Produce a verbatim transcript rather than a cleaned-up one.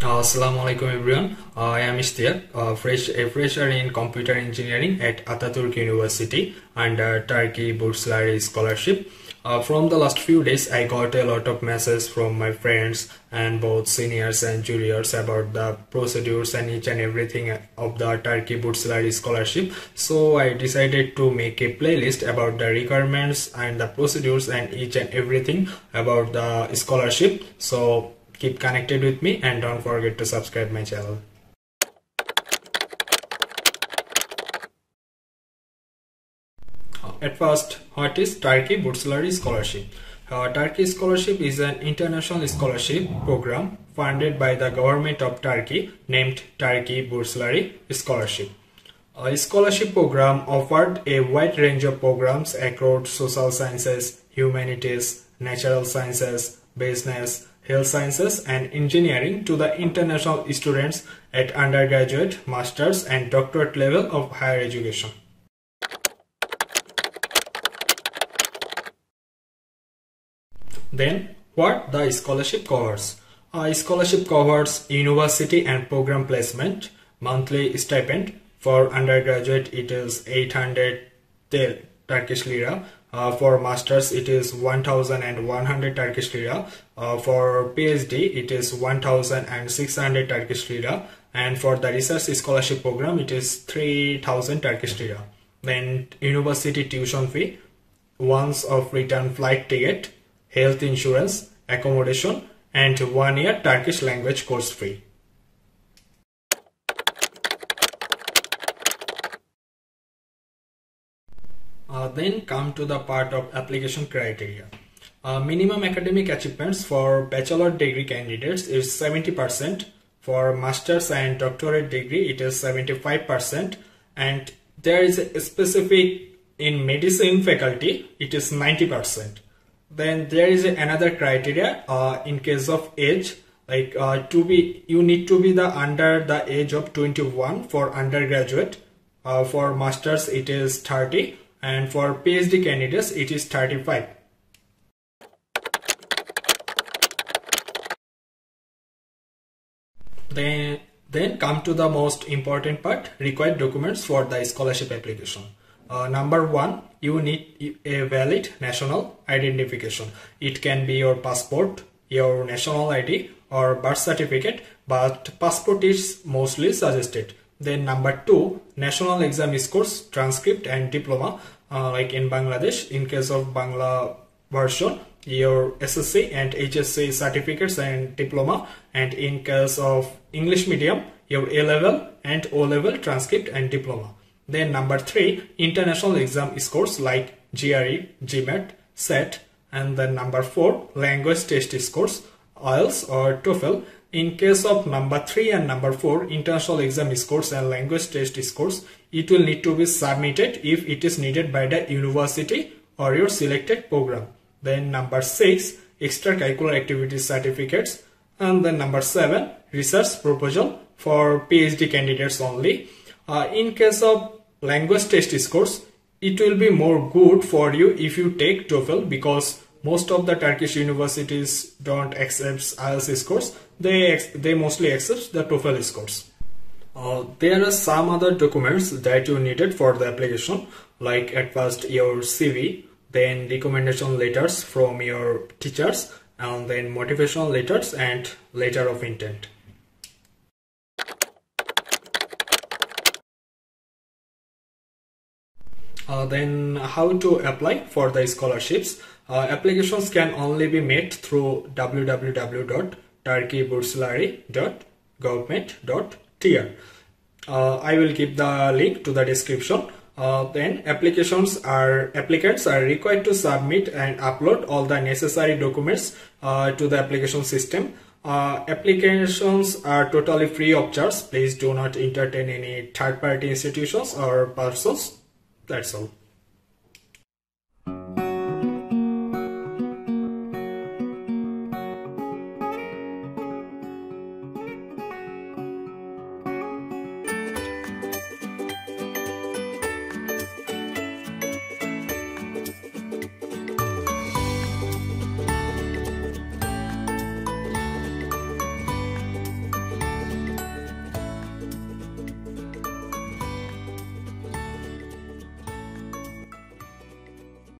Assalamualaikum everyone, uh, I am Ishtiaq, uh, fresh, a fresher in computer engineering at Ataturk University under Turkey Bursları scholarship. Uh, from the last few days, I got a lot of messages from my friends and both seniors and juniors about the procedures and each and everything of the Turkey Bursları scholarship. So I decided to make a playlist about the requirements and the procedures and each and everything about the scholarship. So keep connected with me and don't forget to subscribe my channel. At first, what is Turkey Bursları Scholarship? Uh, Turkey Scholarship is an international scholarship program funded by the government of Turkey named Turkey Bursları Scholarship. A scholarship program offered a wide range of programs across social sciences, humanities, natural sciences, business, health sciences and engineering to the international students at undergraduate, master's and doctorate level of higher education. Then, what the scholarship covers? A scholarship covers university and program placement, monthly stipend. For undergraduate, it is eight hundred Turkish lira. Uh, for masters it is one thousand one hundred Turkish lira, uh, for PhD it is one thousand six hundred Turkish lira, and for the research scholarship program it is three thousand Turkish lira. Then university tuition fee, once of return flight ticket, health insurance, accommodation and one year Turkish language course fee. Uh, then come to the part of application criteria. Uh, minimum academic achievements for bachelor degree candidates is seventy percent, for master's and doctorate degree it is seventy-five percent, and there is a specific in medicine faculty it is ninety percent. Then there is another criteria uh, in case of age, like uh, to be you need to be the under the age of twenty-one for undergraduate, uh, for master's it is thirty. And for PhD candidates, it is thirty-five. Then, then come to the most important part, required documents for the scholarship application. Uh, number one, you need a valid national identification. It can be your passport, your national I D, or birth certificate, but passport is mostly suggested. Then number two, national exam scores, transcript and diploma, uh, like in Bangladesh, in case of Bangla version, your S S C and H S C certificates and diploma, and in case of English medium, your A level and O level transcript and diploma. Then number three, international exam scores like G R E, GMAT, SAT, and then number four, language test scores, I E L T S or TOEFL. In case of number three and number four, international exam scores and language test scores, it will need to be submitted if it is needed by the university or your selected program. Then number six, extracurricular activity certificates, and then number seven, research proposal for PhD candidates only. Uh, in case of language test scores, it will be more good for you if you take TOEFL, because most of the Turkish universities don't accept I E L T S scores. They, they mostly accept the TOEFL scores. Uh, there are some other documents that you needed for the application, like at first your C V, then recommendation letters from your teachers, and then motivational letters and letter of intent. Uh, then how to apply for the scholarships. Uh, applications can only be made through w w w dot turkiye burslari dot gov dot t r. Uh, I will give the link to the description. Uh, then applications are applicants are required to submit and upload all the necessary documents uh, to the application system. Uh, applications are totally free of charge. Please do not entertain any third party institutions or persons. That's all.